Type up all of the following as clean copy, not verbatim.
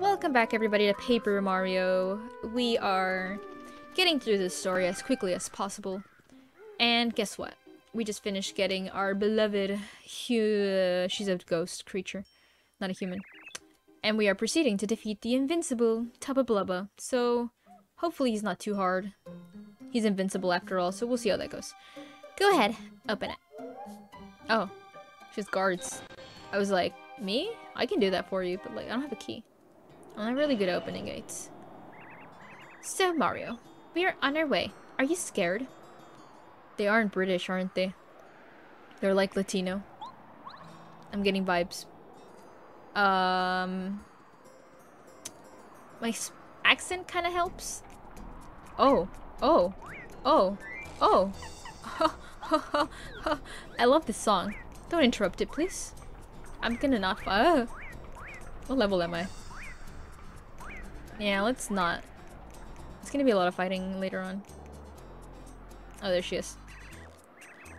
Welcome back everybody to Paper Mario. We are getting through this story as quickly as possible. And guess what? We just finished getting our beloved she's a ghost creature, not a human. And we are proceeding to defeat the invincible Tubba Blubba. So hopefully he's not too hard. He's invincible after all, so we'll see how that goes. Go ahead, open it. Oh, she's guards. I was like, me? I can do that for you, but like I don't have a key. I'm not really good at opening gates. So Mario, we are on our way. Are you scared? They aren't British, aren't they? They're like Latino. I'm getting vibes. My accent kind of helps. Oh, oh, oh, oh. I love this song. Don't interrupt it, please. I'm gonna not fire. What level am I? Yeah, let's not. It's gonna be a lot of fighting later on. Oh, there she is.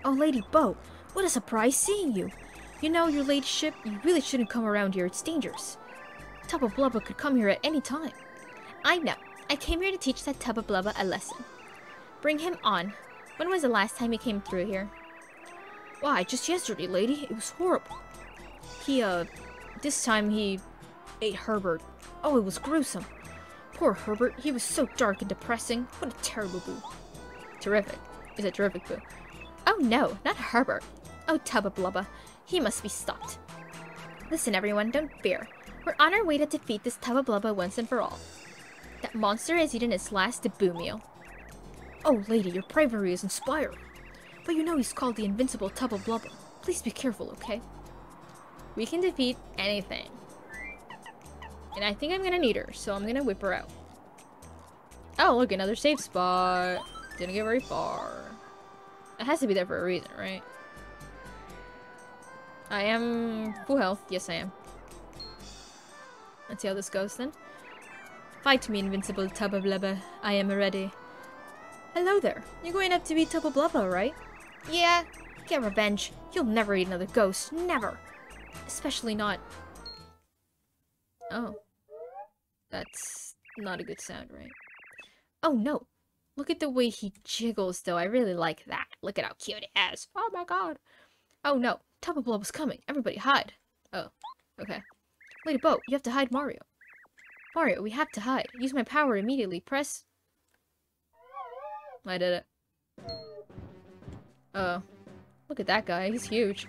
Oh, Lady Bow, what a surprise seeing you. You know, your ladyship, you really shouldn't come around here, it's dangerous. Tubba Blubba could come here at any time. I know. I came here to teach that Tubba Blubba a lesson. Bring him on. When was the last time he came through here? Why, just yesterday, lady. It was horrible. He, this time he ate Herbert. Oh, it was gruesome. Poor Herbert, he was so dark and depressing. What a terrible boo. Terrific. Is it terrific boo? Oh no, not Herbert. Oh, Tubba Blubba. He must be stopped. Listen everyone, don't fear. We're on our way to defeat this Tubba Blubba once and for all. That monster has eaten its last Taboo meal. Oh lady, your bravery is inspiring. But you know he's called the invincible Tubba Blubba. Please be careful, okay? We can defeat anything. And I think I'm gonna need her, so I'm gonna whip her out. Oh, look, another safe spot. Didn't get very far. It has to be there for a reason, right? I am full health. Yes, I am. Let's see how this goes, then. Fight me, invincible Tubba Blubba. I am ready. Hello there. You're going up to be Tubba Blubba, right? Yeah. Get revenge. You'll never eat another ghost. Never. Especially not... Oh. That's not a good sound, right? Oh, no. Look at the way he jiggles, though. I really like that. Look at how cute it is. Oh, my God. Oh, no. Tubba Blubba's coming. Everybody hide. Oh, okay. Lady Bow, you have to hide Mario. Mario, we have to hide. Use my power immediately. Press... I did it. Oh. Look at that guy. He's huge.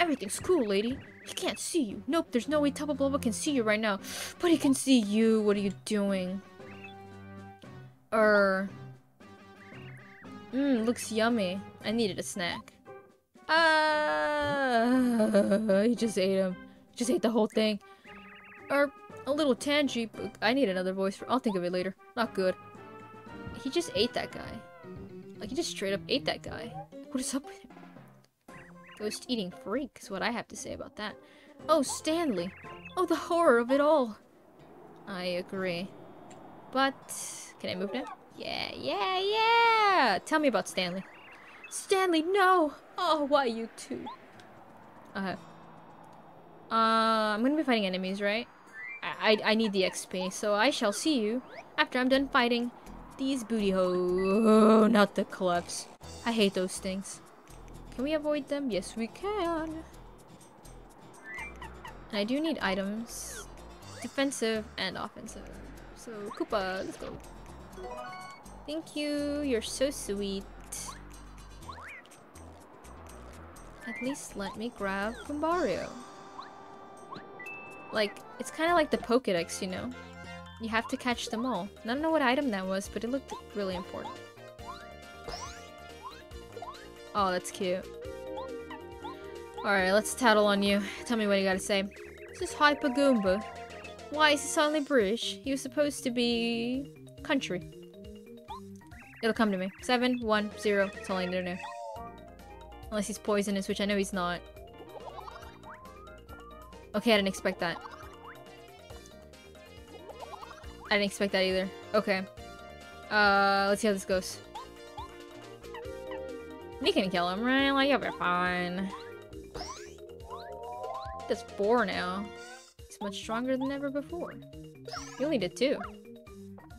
Everything's cool, lady. He can't see you. Nope, there's no way Tubba Blubba can see you right now. But he can see you. What are you doing? Looks yummy. I needed a snack. He just ate him. Just ate the whole thing. A little tangy, but I need another voice for- I'll think of it later. Not good. He just ate that guy. Like, he just straight up ate that guy. What is up with him? Ghost eating freak is what I have to say about that. Oh, Stanley. Oh, the horror of it all. I agree. But... Can I move now? Yeah, yeah, yeah! Tell me about Stanley. Stanley, no! Oh, why you two? I'm gonna be fighting enemies, right? I need the XP, so I shall see you after I'm done fighting these booty hoes. Oh, not the clubs. I hate those things. Can we avoid them? Yes, we can. And I do need items. Defensive and offensive. So, Koopa, let's go. Thank you, you're so sweet. At least let me grab Goombario. Like, it's kind of like the Pokedex, you know? You have to catch them all. I don't know what item that was, but it looked really important. Oh, that's cute. Alright, let's tattle on you. Tell me what you gotta say. This is Hyper Goomba. Why is he suddenly British? He was supposed to be... country. It'll come to me. 7, 1, 0. That's all I need to know. Unless he's poisonous, which I know he's not. Okay, I didn't expect that. I didn't expect that either. Okay. Let's see how this goes. You can kill him, right? Like, you'll be fine. That's 4 now. He's much stronger than ever before. You only did 2. It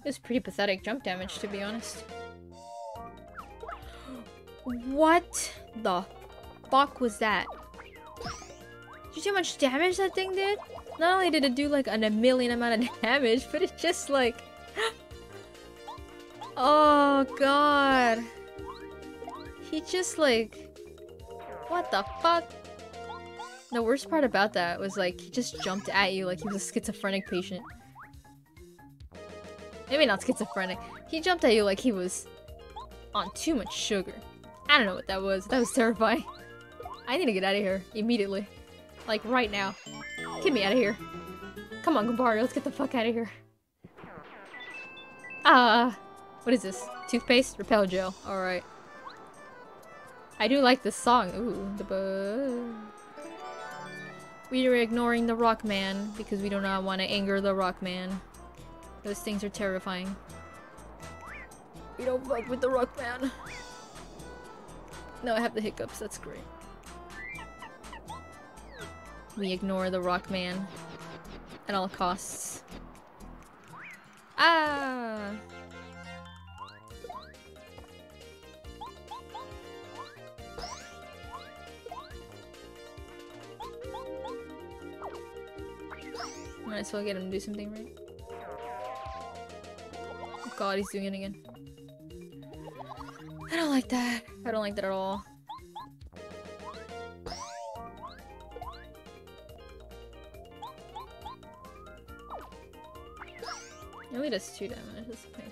was pretty pathetic jump damage, to be honest. What the fuck was that? Did you see how much damage that thing did? Not only did it do like a million amount of damage, but it's just like... oh god. He just like... what the fuck? The worst part about that was like, he just jumped at you like he was a schizophrenic patient. Maybe not schizophrenic. He jumped at you like he was on too much sugar. I don't know what that was. That was terrifying. I need to get out of here immediately. Like right now. Get me out of here. Come on, Goombario, let's get the fuck out of here. What is this? Toothpaste? Repel gel. Alright. I do like this song. Ooh, the bug. We are ignoring the rock man because we do not want to anger the rock man. Those things are terrifying. We don't fuck with the rock man. No, I have the hiccups. That's great. We ignore the rock man at all costs. Ah! Might as well get him to do something right. Oh god, he's doing it again. I don't like that. I don't like that at all. It only does 2 damage, that's okay.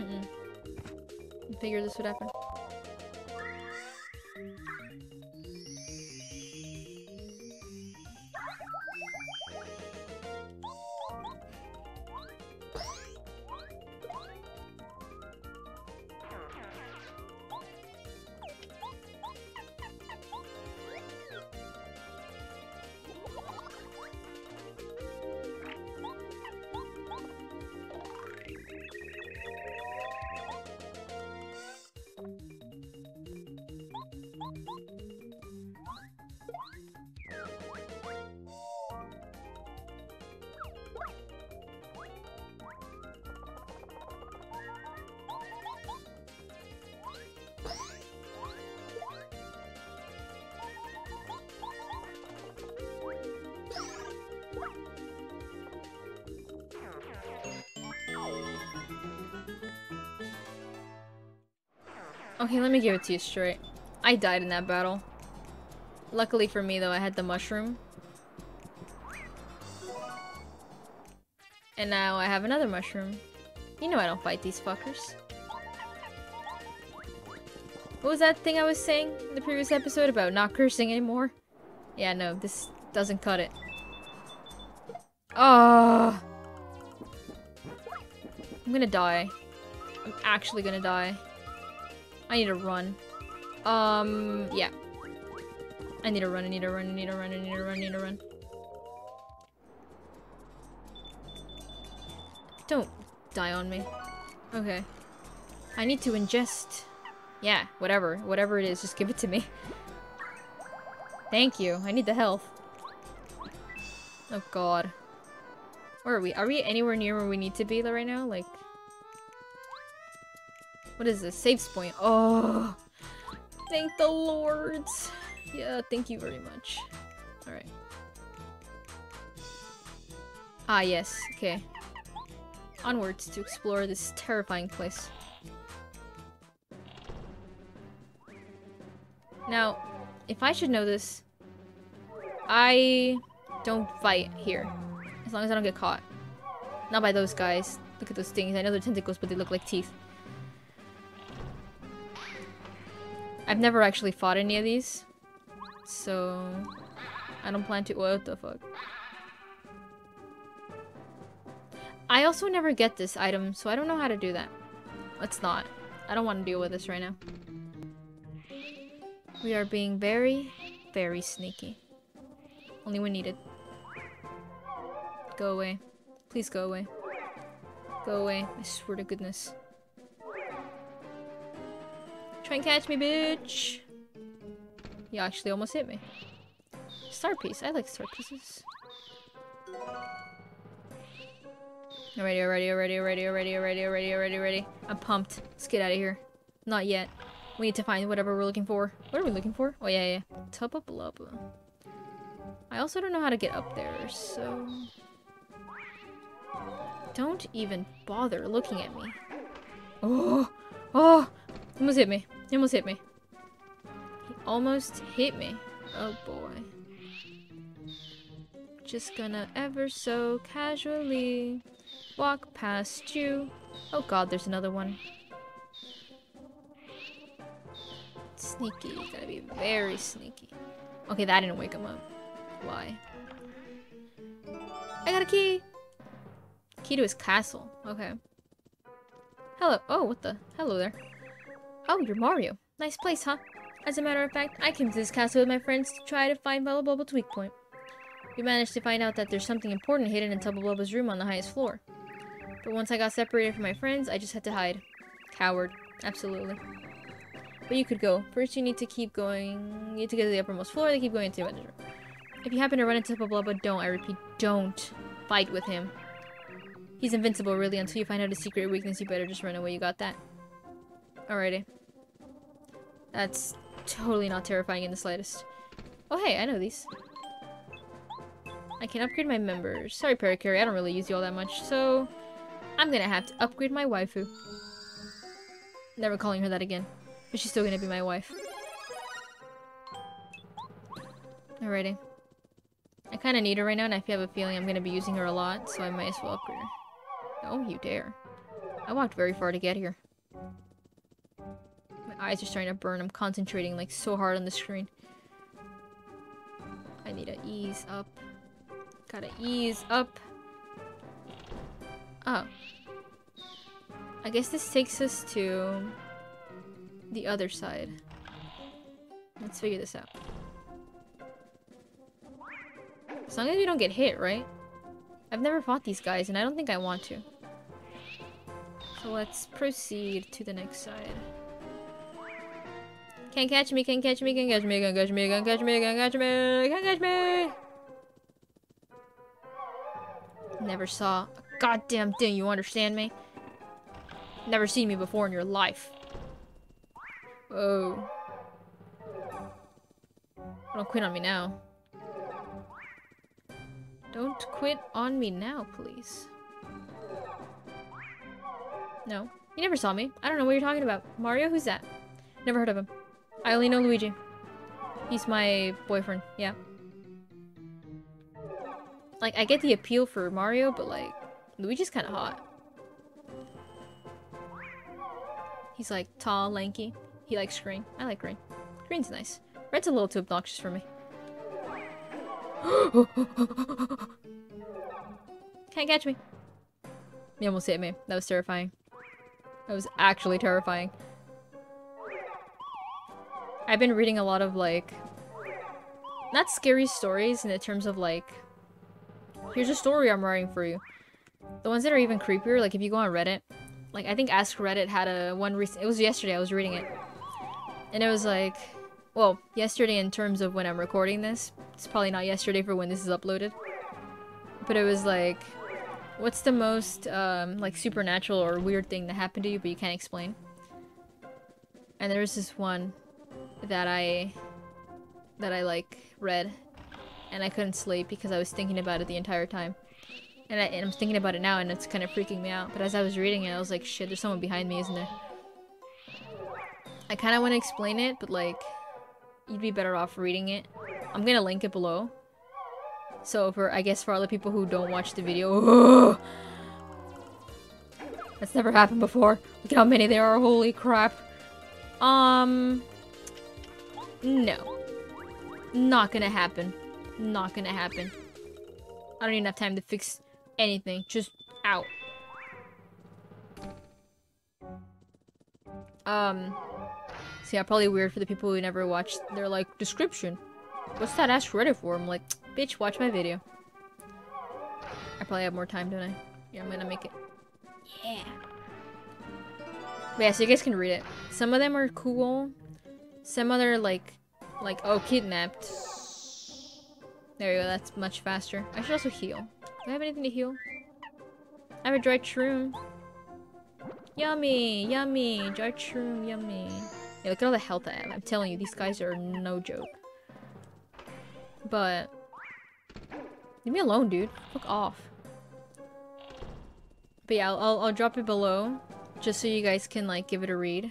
Mm-mm. I figured this would happen. Okay, let me give it to you straight. I died in that battle. Luckily for me, though, I had the mushroom. And now I have another mushroom. You know I don't fight these fuckers. What was that thing I was saying in the previous episode about not cursing anymore? Yeah, no, this doesn't cut it. Oh, I'm gonna die. I'm actually gonna die. I need to run. Yeah. I need to run, I need to run, I need to run, I need to run, I need to run. Don't die on me. Okay. I need to ingest... yeah, whatever. Whatever it is, just give it to me. Thank you. I need the health. Oh god. Where are we? Are we anywhere near where we need to be right now? Like... what is this? Saves point. Oh, thank the Lord. Yeah, thank you very much. All right. Ah, yes. Okay. Onwards to explore this terrifying place. Now, if I should know this, I don't fight here. As long as I don't get caught. Not by those guys. Look at those things. I know they're tentacles, but they look like teeth. I've never actually fought any of these, so I don't plan to- what the fuck. I also never get this item, so I don't know how to do that. Let's not. I don't want to deal with this right now. We are being very, very sneaky. Only when needed. Go away. Please go away. Go away. I swear to goodness. Try and catch me, bitch! You actually almost hit me. Star piece. I like star pieces. Already. I'm pumped. Let's get out of here. Not yet. We need to find whatever we're looking for. What are we looking for? Oh, yeah. Tubba Blubba. I also don't know how to get up there, so... Don't even bother looking at me. Oh! Oh! Almost hit me. He almost hit me. Oh, boy. Just gonna ever so casually walk past you. Oh, God, there's another one. Sneaky. You gotta be very sneaky. Okay, that didn't wake him up. Why? I got a key! Key to his castle. Okay. Hello. Oh, what the? Hello there. Oh, you're Mario. Nice place, huh? As a matter of fact, I came to this castle with my friends to try to find Tubba Blubba's weak point. We managed to find out that there's something important hidden in Tubba Blubba's room on the highest floor. But once I got separated from my friends, I just had to hide. Coward. Absolutely. But you could go. First, you need to keep going. You need to get to the uppermost floor, then keep going into the manager. If you happen to run into Tubba Blubba, don't, I repeat, don't fight with him. He's invincible, really, until you find out his secret weakness. You better just run away, you got that. Alrighty. That's totally not terrifying in the slightest. Oh, hey, I know these. I can upgrade my members. Sorry, Parakarry, I don't really use you all that much, so... I'm gonna have to upgrade my waifu. Never calling her that again. But she's still gonna be my wife. Alrighty. I kinda need her right now, and I have a feeling I'm gonna be using her a lot, so I might as well upgrade her. Oh, you dare. I walked very far to get here. My eyes are starting to burn. I'm concentrating, like, so hard on the screen. I need to ease up. Gotta ease up. Oh. I guess this takes us to... the other side. Let's figure this out. As long as you don't get hit, right? I've never fought these guys, and I don't think I want to. So let's proceed to the next side. Can't catch me, can't catch me, can't catch me, can't catch me, can't catch me, can't catch me, can't catch me! Never saw a goddamn thing, you understand me? Never seen me before in your life. Whoa. Don't quit on me now. Don't quit on me now, please. No. You never saw me. I don't know what you're talking about. Mario? Who's that? Never heard of him. I only know Luigi. He's my boyfriend. Yeah. Like, I get the appeal for Mario, but like, Luigi's kind of hot. He's like tall, lanky. He likes green. I like green. Green's nice. Red's a little too obnoxious for me. Can't catch me. He almost hit me. That was terrifying. That was actually terrifying. I've been reading a lot of, like, not scary stories in the terms of, like, here's a story I'm writing for you. The ones that are even creepier, like if you go on Reddit, like I think Ask Reddit had one recent, it was yesterday, I was reading it. And it was like, well, yesterday in terms of when I'm recording this. It's probably not yesterday for when this is uploaded. But it was like, what's the most, like, supernatural or weird thing that happened to you but you can't explain? And there was this one that I like, read. And I couldn't sleep because I was thinking about it the entire time. And, I'm thinking about it now and it's kind of freaking me out. But as I was reading it, I was like, shit, there's someone behind me, isn't there? I kind of want to explain it, but like... you'd be better off reading it. I'm gonna link it below. So for, I guess for all the people who don't watch the video... Ugh! That's never happened before. Look at how many there are, holy crap. No. Not gonna happen. Not gonna happen. I don't even have time to fix anything. Just out. So yeah, probably weird for the people who never watched. They're like, description. What's that Ask Reddit for? I'm like, bitch, watch my video. I probably have more time, don't I? Yeah, I'm gonna make it. Yeah. But yeah, so you guys can read it. Some of them are cool. Some other like oh, kidnapped. There you go, that's much faster. I should also heal. Do I have anything to heal? I have a dry shroom. Yummy, yummy, dry shroom, yummy. Yeah, look at all the health I have. I'm telling you, these guys are no joke. But leave me alone, dude. Fuck off. But yeah, I'll drop it below, just so you guys can like give it a read.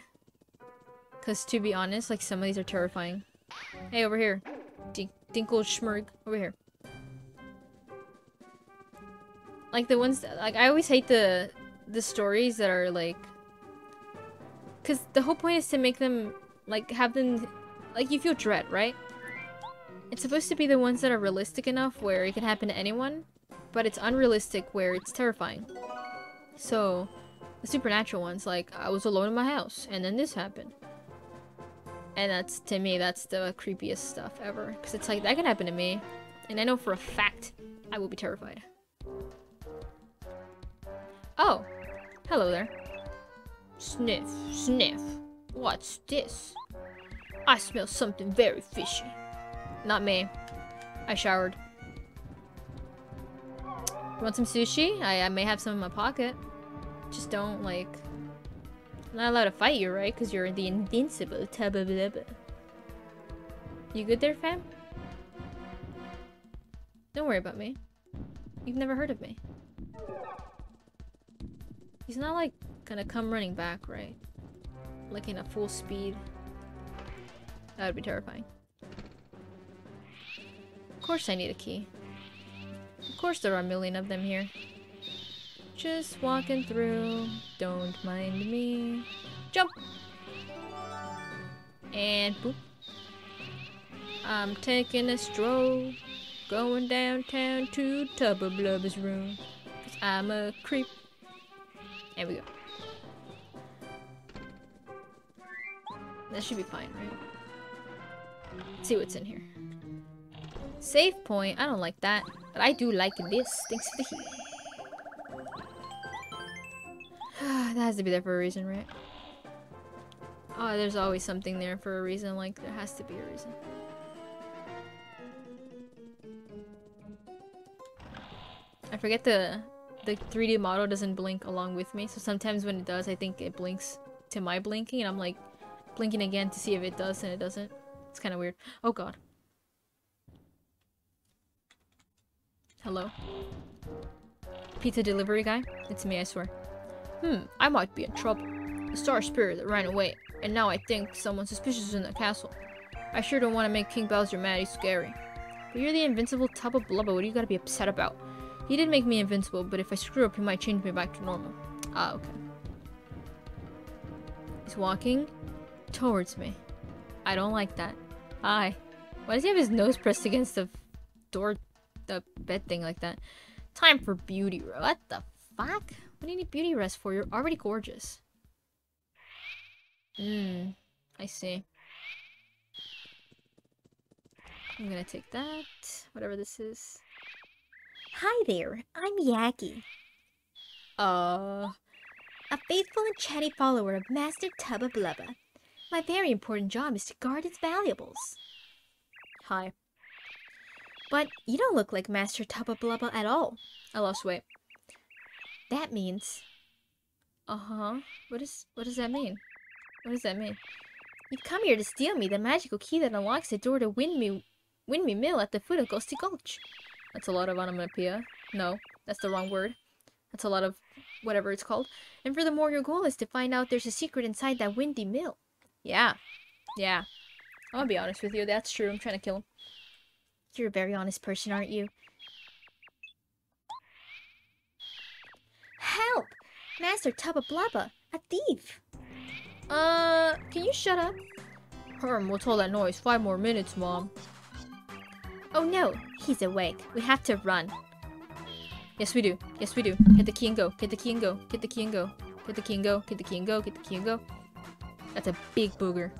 Cause to be honest, like some of these are terrifying. Hey, over here, Dinkle Schmerg, over here. Like the ones that, like I always hate the stories that are like, cause the whole point is to make them like have them, like you feel dread, right? It's supposed to be the ones that are realistic enough where it can happen to anyone, but it's unrealistic where it's terrifying. So the supernatural ones, like I was alone in my house and then this happened. And that's, to me, that's the creepiest stuff ever. Because it's like, that can happen to me. And I know for a fact, I will be terrified. Oh! Hello there. Sniff, sniff. What's this? I smell something very fishy. Not me. I showered. You want some sushi? I may have some in my pocket. Just don't, like... I'm not allowed to fight you, right? Because you're the invincible Tubba Blubba. You good there, fam? Don't worry about me. You've never heard of me. He's not like gonna come running back, right? Like in a full speed. That would be terrifying. Of course I need a key. Of course there are a million of them here. Just walking through, don't mind me. Jump! And boop. I'm taking a stroll, going downtown to Tubba Blubba's room. Cause I'm a creep. There we go. That should be fine, right? Let's see what's in here. Save point, I don't like that. But I do like this, thanks to the heat. That has to be there for a reason, right? Oh, there's always something there for a reason. Like, there has to be a reason. I forget the 3D model doesn't blink along with me. So sometimes when it does, I think it blinks to my blinking. And I'm like, blinking again to see if it does and it doesn't. It's kind of weird. Oh, God. Hello? Pizza delivery guy? It's me, I swear. I might be in trouble. The star spirit that ran away, and now I think someone suspicious is in the castle. I sure don't want to make King Bowser mad, he's scary. But you're the invincible Tubba Blubba, what do you gotta be upset about? He did make me invincible, but if I screw up, he might change me back to normal. Ah, okay. He's walking towards me. I don't like that. Hi. Why does he have his nose pressed against the door, the bed thing like that? Time for beauty. What the fuck? What do you need beauty rest for? You're already gorgeous. I see. I'm gonna take that. Whatever this is. Hi there, I'm Yaki. A faithful and chatty follower of Master Tubba Blubba. My very important job is to guard his valuables. Hi. But you don't look like Master Tubba Blubba at all. I lost weight. That means... What does that mean? You've come here to steal me the magical key that unlocks the door to Windmill Mill at the foot of Ghosty Gulch. That's a lot of onomatopoeia. No, that's the wrong word. That's a lot of whatever it's called. And furthermore, your goal is to find out there's a secret inside that windy mill. Yeah. I'm gonna be honest with you, that's true. I'm trying to kill him. You're a very honest person, aren't you? Help! Master Tubba Blubba, a thief! Can you shut up? Herm, what's all that noise? 5 more minutes, Mom. Oh no, he's awake. We have to run. Yes we do. Get the key and go. That's a big booger.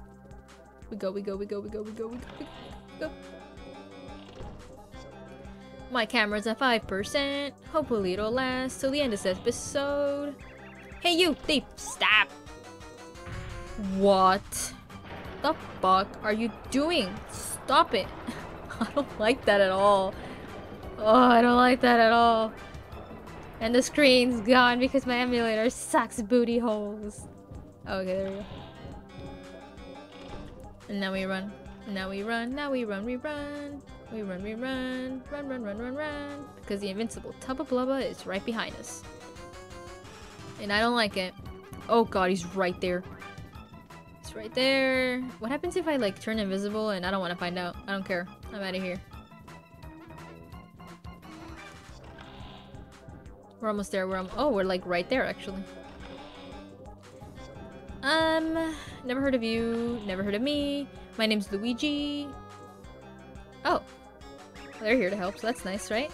We go. My camera's at 5%. Hopefully it'll last till the end of this episode. Hey you, thief! Stop! What the fuck are you doing? Stop it. I don't like that at all. Oh, I don't like that at all. And the screen's gone because my emulator sucks booty holes. Okay, there we go. And now we run. Now we run. Now we run. We run. We run. We run. Run, run, run, run, run. Because the invincible Tubba Blubba is right behind us. And I don't like it. Oh god, he's right there. He's right there. What happens if I, like, turn invisible? And I don't want to find out. I don't care. I'm out of here. We're almost there. We're oh, we're like right there actually. Never heard of you. Never heard of me. My name's Luigi. Oh, they're here to help, so that's nice, right?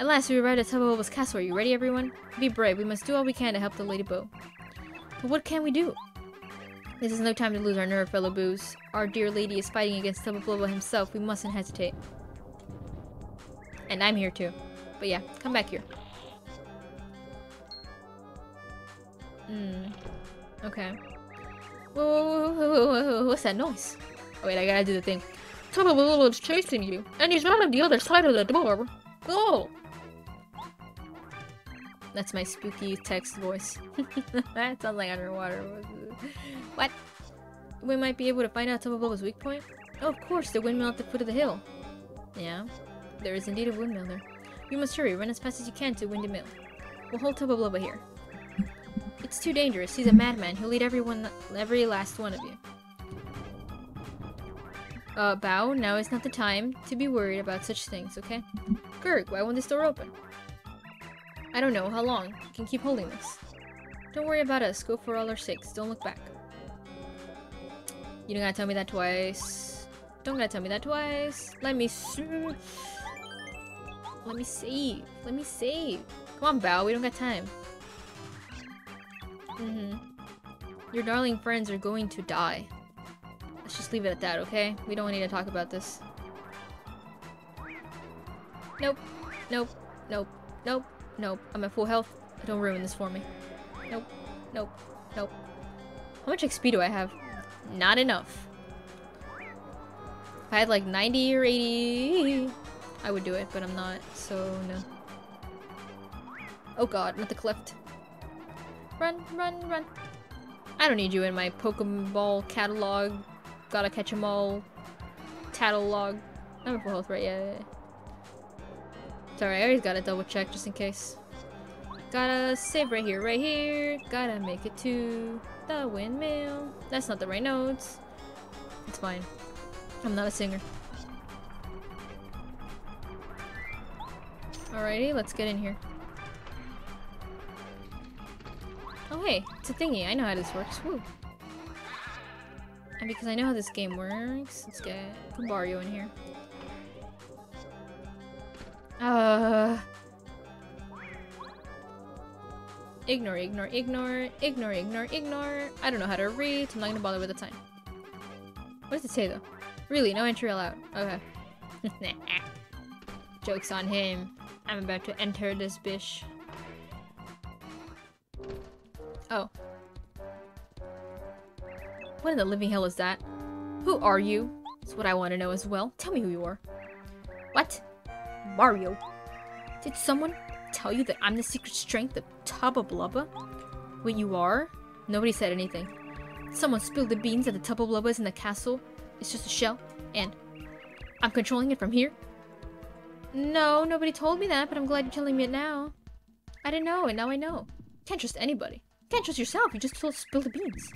At last, we arrived at Tubba Blubba's castle. Are you ready, everyone? Be brave. We must do all we can to help the Lady Bow. But what can we do? This is no time to lose our nerve, fellow boos. Our dear lady is fighting against Tubba Blubba himself. We mustn't hesitate. And I'm here too. But yeah, come back here. Okay. Whoa, whoa, whoa, whoa, whoa, whoa, what's that noise? Oh wait, I gotta do the thing. Tubba Blubba's chasing you, and he's right on the other side of the door. Go! That's my spooky text voice. That sounds like underwater. What? We might be able to find out Tubba Blubba's weak point? Oh, of course, the windmill at the foot of the hill. Yeah, there is indeed a windmill there. You must hurry, run as fast as you can to Windy Mill. We'll hold Tubba Blubba here. It's too dangerous. He's a madman. He'll eat every last one of you. Bow, now is not the time to be worried about such things, okay? Gerg, why won't this door open? I don't know. How long? We can keep holding this. Don't worry about us. Go for all our sakes. Don't look back. You don't gotta tell me that twice. Don't gotta tell me that twice. Let me save. Let me save. Come on, Bow. We don't got time. Your darling friends are going to die. Let's just leave it at that, okay? We don't need to talk about this. Nope. Nope. Nope. Nope. Nope. I'm at full health. Don't ruin this for me. Nope. Nope. Nope. How much XP do I have? Not enough. If I had like 90 or 80, I would do it, but I'm not, so no. Oh god, not the cleft. Run, run, run. I don't need you in my Pokeball catalog. Gotta catch them all. Tattletog. I'm at full health, right? Yeah. Sorry, I always gotta double check just in case. Gotta save right here, right here. Gotta make it to the windmill. That's not the right notes. It's fine. I'm not a singer. Alrighty, let's get in here. Oh hey, it's a thingy. I know how this works. Woo. And because I know how this game works, let's get Goombario in here. Ignore, ignore, ignore, ignore, ignore, ignore. I don't know how to read, so I'm not gonna bother with the time. What does it say though? Really, no entry allowed. Okay. Joke's on him. I'm about to enter this bish. Oh. What in the living hell is that? Who are you? That's what I want to know as well. Tell me who you are. What? Mario. Did someone tell you that I'm the secret strength of Tubba Blubba? Wait, you are? Nobody said anything. Someone spilled the beans that the Tubba Blubba is in the castle. It's just a shell, and I'm controlling it from here? No, nobody told me that, but I'm glad you're telling me it now. I didn't know, and now I know. Can't trust anybody. Can't trust yourself, you just spilled the beans.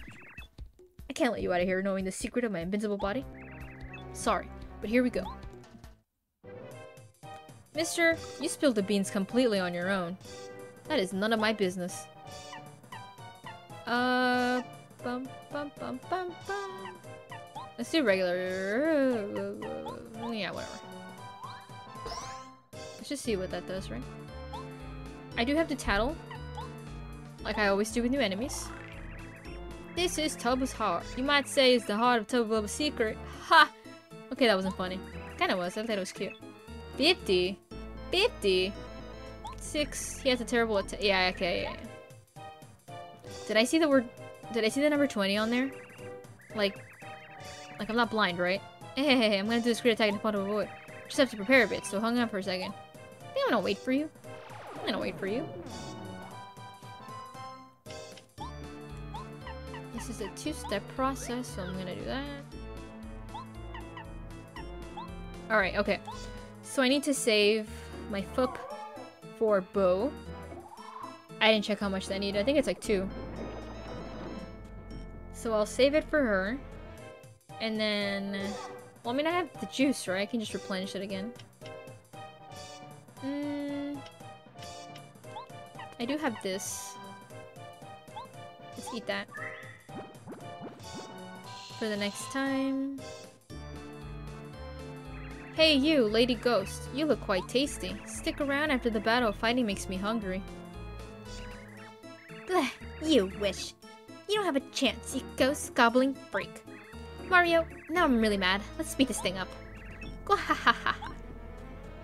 I can't let you out of here knowing the secret of my invincible body. Sorry, but here we go. Mister, you spilled the beans completely on your own. That is none of my business. Bum, bum, bum, bum, bum. Let's do regular. Yeah, whatever. Let's just see what that does, right? I do have to tattle. Like I always do with new enemies. This is Tubba's heart. You might say it's the heart of Tubba Blubba's secret. Ha! Okay, that wasn't funny. Kinda was, I thought it was cute. 50? 50? 6, he has a terrible attack. Yeah, okay, yeah. Did I see the word Did I see the number 20 on there? Like I'm not blind, right? Hey, I'm gonna do this great attack in the front of a void. Just have to prepare a bit, so hang on for a second. I think I'm gonna wait for you. I'm gonna wait for you. This is a two-step process, so I'm gonna do that. Alright, okay. So I need to save my FUP for Bow. I didn't check how much that needed. I think it's like 2. So I'll save it for her. And then... well, I mean, I have the juice, right? I can just replenish it again. I do have this. Let's eat that. For the next time... Hey you, Lady Ghost. You look quite tasty. Stick around after the battle. Fighting makes me hungry. Blech, you wish. You don't have a chance, you ghost gobbling freak. Mario, now I'm really mad. Let's speed this thing up.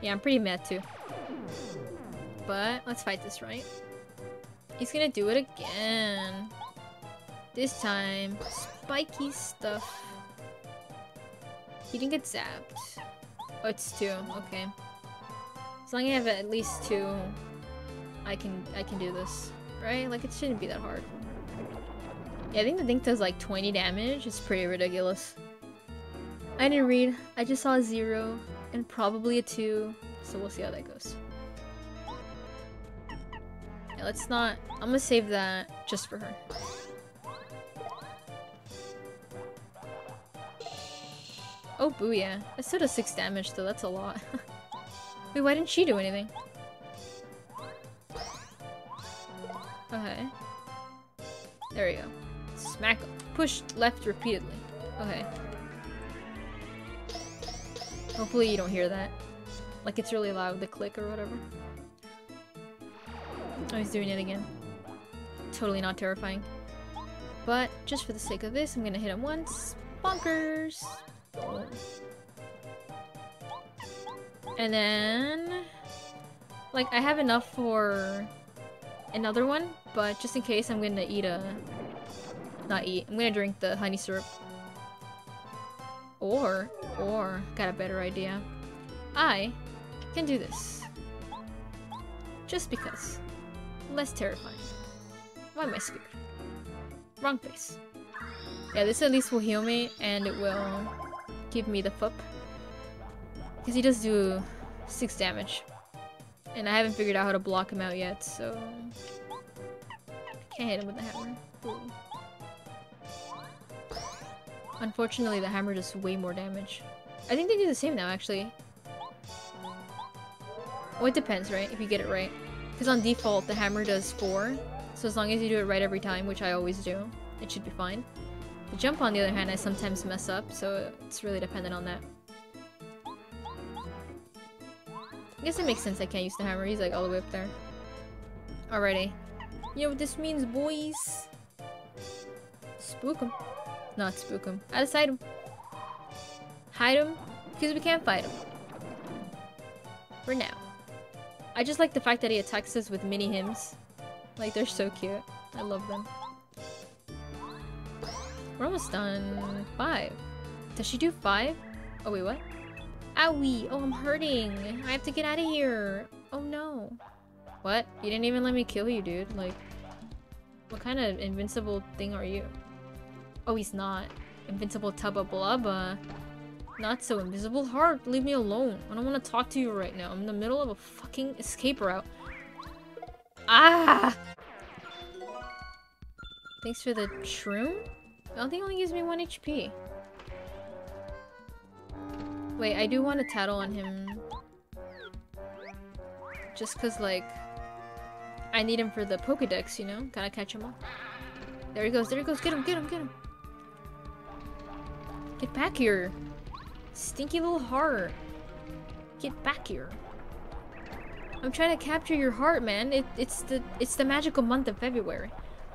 Yeah, I'm pretty mad too. But, let's fight this, right? He's gonna do it again. This time, spiky stuff. He didn't get zapped. Oh, it's 2. Okay. As long as I have at least 2, I can do this, right? Like, it shouldn't be that hard. Yeah, I think the thing does like 20 damage. It's pretty ridiculous. I didn't read. I just saw a 0 and probably a 2, so we'll see how that goes. Yeah, let's not... I'm gonna save that just for her. Oh, booyah. That still does 6 damage, though. That's a lot. Wait, why didn't she do anything? Okay. There we go. Smack. Push left repeatedly. Okay. Hopefully you don't hear that. Like, it's really loud, the click or whatever. Oh, he's doing it again. Totally not terrifying. But, just for the sake of this, I'm gonna hit him once. Bonkers! And then... like, I have enough for another one, but just in case, I'm gonna eat a... not eat. I'm gonna drink the honey syrup. Or... got a better idea. I can do this. Just because. Less terrifying. Why am I scared? Wrong face. Yeah, this at least will heal me, and it will... give me the FUP. Because he does do 6 damage. And I haven't figured out how to block him out yet, so... can't hit him with the hammer. Ooh. Unfortunately, the hammer does way more damage. I think they do the same now, actually. Oh, it depends, right? If you get it right. Because on default, the hammer does 4. So as long as you do it right every time, which I always do, it should be fine. The jump, on the other hand, I sometimes mess up, so it's really dependent on that. I guess it makes sense I can't use the hammer. He's like all the way up there. Alrighty. You know what this means, boys? Spook him. Not spook him. Out of sight him. Hide him. Because we can't fight him. For now. I just like the fact that he attacks us with mini hymns. Like, they're so cute. I love them. We're almost done. 5. Does she do 5? Oh, wait, what? Owie! Oh, I'm hurting! I have to get out of here! Oh no! What? You didn't even let me kill you, dude. Like... what kind of invincible thing are you? Oh, he's not. Invincible Tubba Blubba. Not so invisible heart! Leave me alone! I don't want to talk to you right now. I'm in the middle of a fucking escape route. Ah! Thanks for the shroom? I don't think it only gives me 1 HP. Wait, I do want to tattle on him. Just cause, like, I need him for the Pokedex, you know? Gotta catch him up. There he goes, there he goes! Get him, get him, get him! Get back here! Stinky little heart! Get back here! I'm trying to capture your heart, man! It's the magical month of February.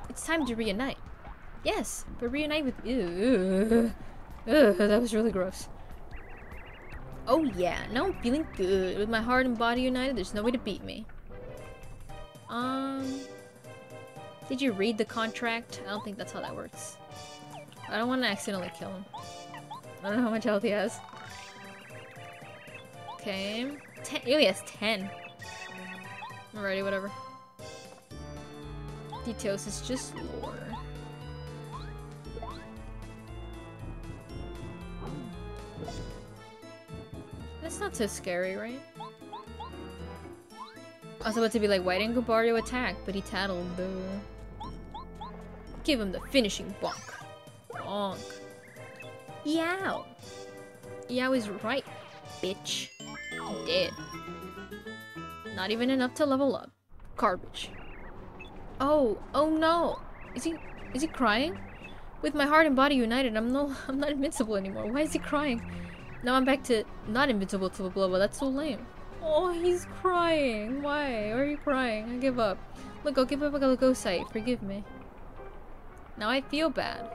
It's time to reunite. Yes, but reunite with- ew. Ugh, that was really gross. Oh yeah, now I'm feeling good. With my heart and body united, there's no way to beat me. Did you read the contract? I don't think that's how that works. I don't want to accidentally kill him. I don't know how much health he has. Okay. 10. Oh, he has 10. Alrighty, whatever. Details is just lore. That's not so scary, right? I was about to be like, why didn't Goombario attack? But he tattled, though. Give him the finishing bonk. Bonk. Yow! Yow is right, bitch. He did. Not even enough to level up. Garbage. Oh, oh no! Is he crying? With my heart and body united, I'm not invincible anymore. Why is he crying? Now I'm back to not invincible to Tubba Blubba. That's so lame. Oh, he's crying. Why are you crying? I give up. Look, I'll give up like a ghost sight. Forgive me. Now I feel bad.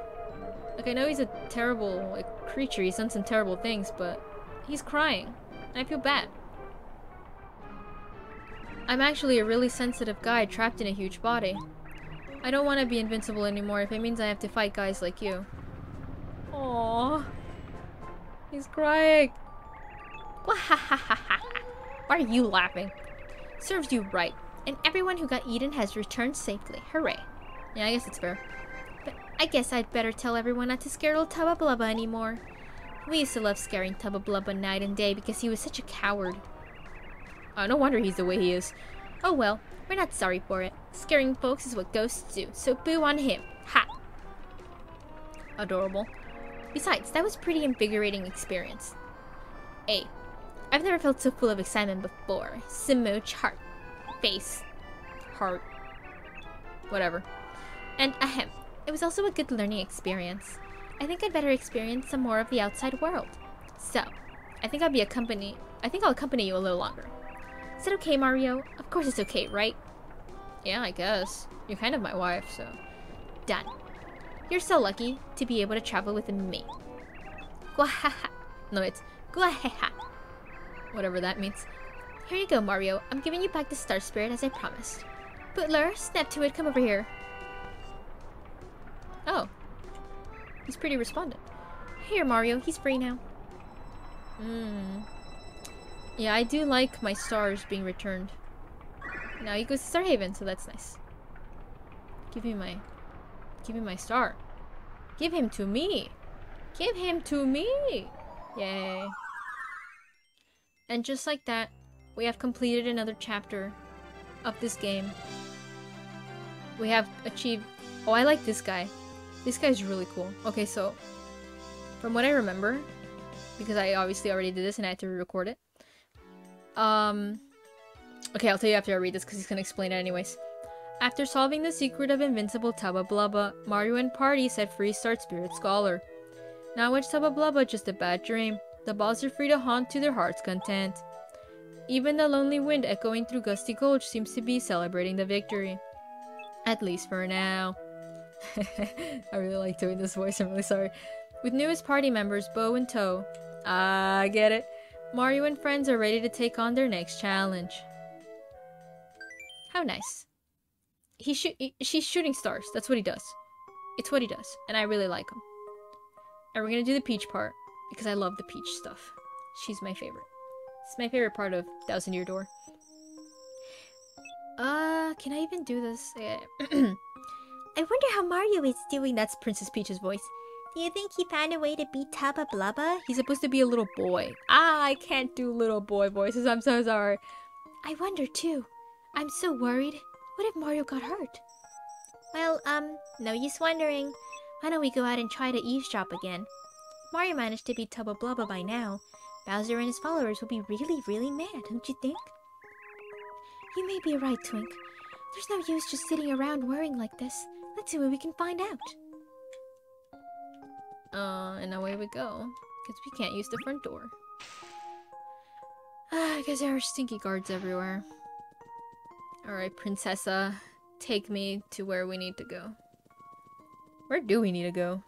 Like, I know he's a terrible, like, creature. He's done some terrible things, but he's crying. And I feel bad. I'm actually a really sensitive guy trapped in a huge body. I don't want to be invincible anymore if it means I have to fight guys like you. Aww. He's crying. Why are you laughing? Serves you right. And everyone who got eaten has returned safely. Hooray. Yeah, I guess it's fair. But I guess I'd better tell everyone not to scare old Tubba Blubba anymore. We used to love scaring Tubba Blubba night and day because he was such a coward. Oh, no wonder he's the way he is. Oh well, we're not sorry for it. Scaring folks is what ghosts do, so boo on him. Ha! Adorable. Besides, that was a pretty invigorating experience. Hey, I've never felt so full of excitement before. Simoch heart. Face. Heart. Whatever. And ahem. It was also a good learning experience. I think I'd better experience some more of the outside world. So, I think I'll accompany you a little longer. Is it okay, Mario? Of course it's okay, right? Yeah, I guess. You're kind of my wife, so... Done. You're so lucky to be able to travel with me. Gwahaha. No, it's gwahaha. Whatever that means. Here you go, Mario. I'm giving you back the Star Spirit as I promised. Butler, snap to it. Come over here. Oh. He's pretty responsive. Here, Mario. He's free now. Hmm. Yeah, I do like my stars being returned. Now he goes to Star Haven, so that's nice. Give me my star. Give him to me. Give him to me. Yay. And just like that, we have completed another chapter of this game. We have achieved... Oh, I like this guy. This guy's really cool. Okay, so from what I remember, because I obviously already did this and I had to re-record it. Okay, I'll tell you after I read this because he's gonna explain it anyways. After solving the secret of invincible Tubba Blubba, Mario and party set free Star Spirit Scholar. Now was Tubba Blubba just a bad dream? The balls are free to haunt to their heart's content. Even the lonely wind echoing through Gusty Gulch seems to be celebrating the victory. At least for now. I really like doing this voice, I'm really sorry. With newest party members Bow and Toe. I get it. Mario and friends are ready to take on their next challenge. How nice. She's shooting stars. That's what he does. It's what he does. And I really like him. And we're gonna do the Peach part. Because I love the Peach stuff. She's my favorite. It's my favorite part of Thousand Year Door. Can I even do this? Yeah. I wonder how Mario is doing. That's Princess Peach's voice. Do you think he found a way to beat Tubba Blubba? He's supposed to be a little boy. Ah, I can't do little boy voices. I'm so sorry. I wonder too. I'm so worried. What if Mario got hurt? Well, no use wondering. Why don't we go out and try to eavesdrop again? Mario managed to beat Tubba Blubba by now. Bowser and his followers will be really, really mad, don't you think? You may be right, Twink. There's no use just sitting around worrying like this. Let's see what we can find out. And away we go. Because we can't use the front door. Ah, because there are stinky guards everywhere. Alright, Princessa. Take me to where we need to go. Where do we need to go?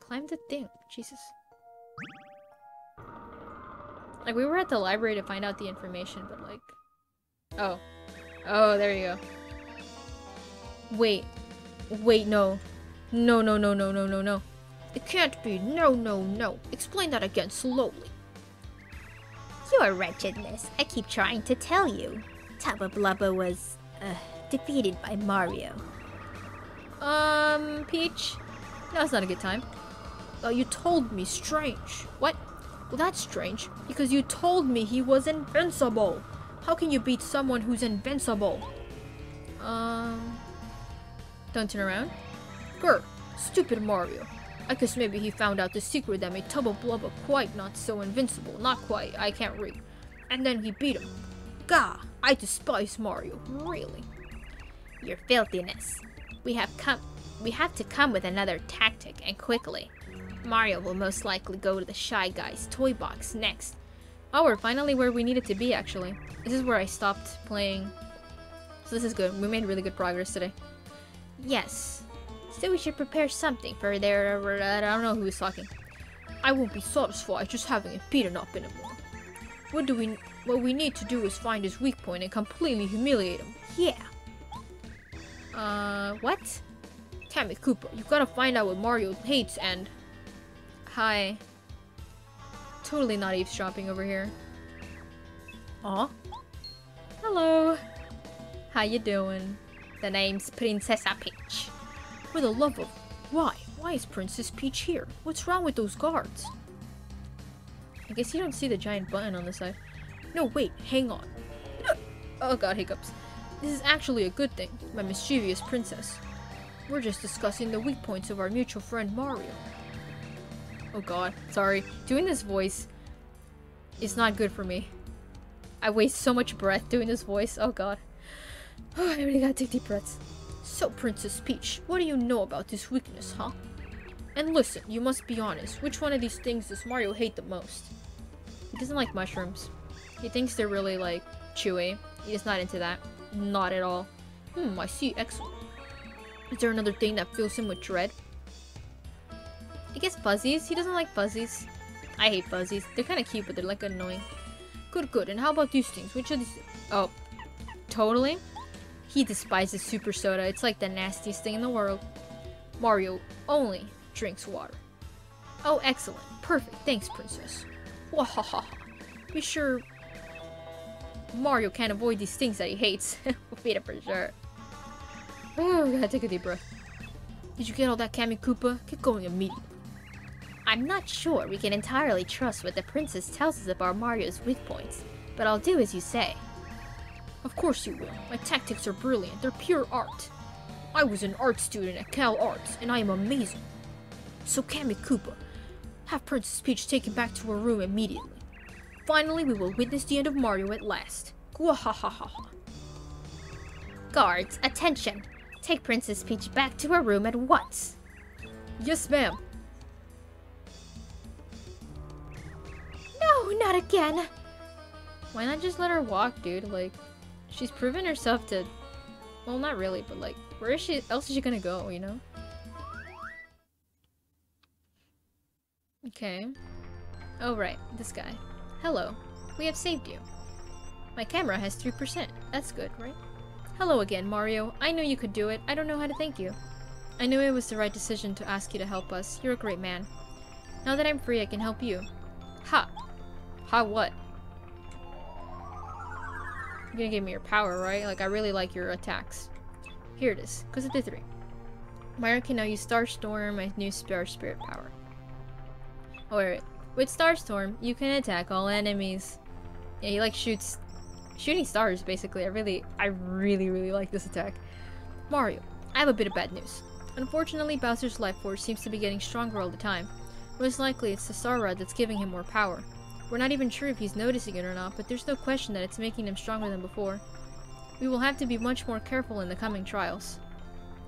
Climb the thing. Jesus. Like, we were at the library to find out the information, but like... Oh. Oh, there you go. Wait, no. No. It can't be. No. Explain that again slowly. Your wretchedness, I keep trying to tell you. Tubba Blubba was, defeated by Mario. Peach? That's not a good time. You told me. Strange. What? Well, that's strange, because you told me he was invincible. How can you beat someone who's invincible? Don't turn around. Grr, stupid Mario. I guess maybe he found out the secret that made Tubba Blubba quite not so invincible. Not quite, I can't read. And then he beat him. Gah, I despise Mario, really. Your filthiness. We have to come with another tactic, and quickly. Mario will most likely go to the Shy Guy's toy box next. Oh, we're finally where we needed to be, actually. This is where I stopped playing. So this is good. We made really good progress today. Yes. So we should prepare something for their... I don't know who is talking. I won't be satisfied just having it beaten up anymore. What we need to do is find his weak point and completely humiliate him. Yeah. What? Kamek Koopa, you gotta find out what Mario hates and... Hi. Totally not eavesdropping over here. Aw. Hello. How you doing? The name's Princess Peach. For the love of... Why? Why is Princess Peach here? What's wrong with those guards? I guess you don't see the giant button on the side. No, wait. Hang on. Oh god, hiccups. This is actually a good thing, my mischievous princess. We're just discussing the weak points of our mutual friend Mario. Oh god, sorry. Doing this voice is not good for me. I waste so much breath doing this voice. Oh god. Oh, I really gotta take deep breaths. So, Princess Peach, what do you know about this weakness, huh? And listen, you must be honest. Which one of these things does Mario hate the most? He doesn't like mushrooms. He thinks they're really, like, chewy. He's not into that. Not at all. I see. Excellent. Is there another thing that fills him with dread? I guess fuzzies. He doesn't like fuzzies. I hate fuzzies. They're kind of cute, but they're like annoying. Good. And how about these things? Which of these? Oh, totally. He despises super soda. It's like the nastiest thing in the world. Mario only drinks water. Oh, excellent. Perfect. Thanks, princess. Wahaha. Be sure Mario can't avoid these things that he hates. We'll beat it for sure. Oh, gotta take a deep breath. Did you get all that, Kammy Koopa? Get going immediately. I'm not sure we can entirely trust what the princess tells us about Mario's weak points, but I'll do as you say. Of course you will. My tactics are brilliant. They're pure art. I was an art student at Cal Arts, and I am amazing. So Kammy Koopa, have Princess Peach taken back to her room immediately. Finally, we will witness the end of Mario at last. Gwahahaha. Guards, attention. Take Princess Peach back to her room at once. Yes, ma'am. No, not again. Why not just let her walk, dude? Like, she's proven herself to... Well, not really, but like, where is she? Else is she gonna go, you know? Okay. Oh, right. This guy. Hello. We have saved you. My camera has 3%. That's good, right? Hello again, Mario. I know you could do it. I don't know how to thank you. I knew it was the right decision to ask you to help us. You're a great man. Now that I'm free, I can help you. Ha! Ha what? You're gonna give me your power, right? Like, I really like your attacks. Here it is. Because of the 3. Mario can now use Star Storm, my new Star Spirit power. Oh, wait. With Star Storm, you can attack all enemies. Yeah, he like shoots... Shooting stars, basically. I really like this attack. Mario, I have a bit of bad news. Unfortunately, Bowser's life force seems to be getting stronger all the time. Most likely, it's the Star Rod that's giving him more power. We're not even sure if he's noticing it or not, but there's no question that it's making him stronger than before. We will have to be much more careful in the coming trials.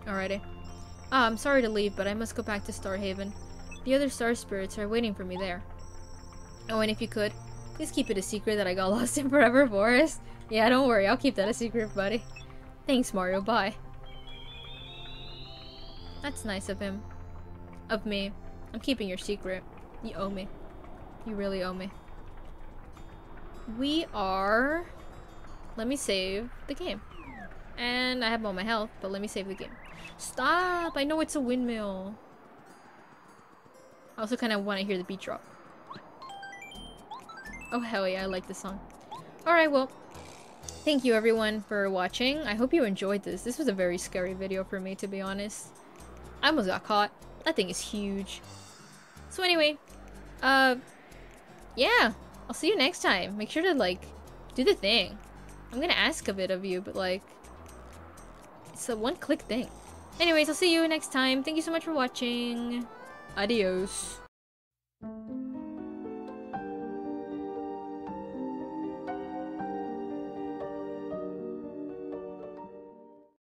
Alrighty. I'm sorry to leave, but I must go back to Star Haven. The other star spirits are waiting for me there. Oh, and if you could, please keep it a secret that I got lost in Forever Forest. Yeah, don't worry, I'll keep that a secret, buddy. Thanks, Mario, bye. That's nice of him. Of me. I'm keeping your secret. You owe me. You really owe me. We are... Let me save the game. And I have all my health, but let me save the game. Stop! I know it's a windmill. I also kind of want to hear the beat drop. Oh hell yeah, I like this song. Alright, well, thank you everyone for watching. I hope you enjoyed this. This was a very scary video for me, to be honest. I almost got caught. That thing is huge. So anyway, yeah, I'll see you next time. Make sure to, like, do the thing. I'm gonna ask a bit of you, but, like, it's a one-click thing. Anyways, I'll see you next time. Thank you so much for watching. Adios.